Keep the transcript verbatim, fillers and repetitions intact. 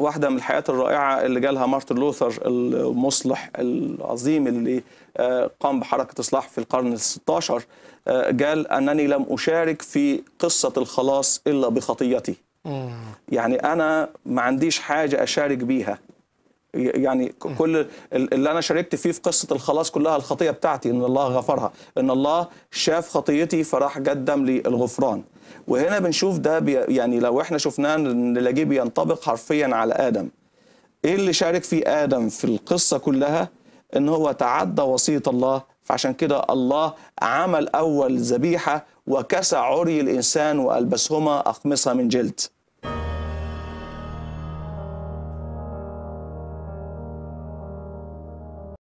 واحدة من الحياة الرائعة اللي جالها مارتن لوثر المصلح العظيم اللي قام بحركة إصلاح في القرن الستاشر، قال أنني لم أشارك في قصة الخلاص إلا بخطيتي. يعني أنا ما عنديش حاجة أشارك بيها، يعني كل اللي أنا شاركت فيه في قصة الخلاص كلها الخطية بتاعتي، إن الله غفرها، إن الله شاف خطيتي فراح قدم لي الغفران. وهنا بنشوف ده بي يعني لو احنا شفناه نلاقيه بينطبق حرفيا على آدم. إيه اللي شارك فيه آدم في القصة كلها؟ إن هو تعدى وصية الله، فعشان كده الله عمل أول ذبيحة وكسى عري الإنسان وألبسهما أقمصة من جلد.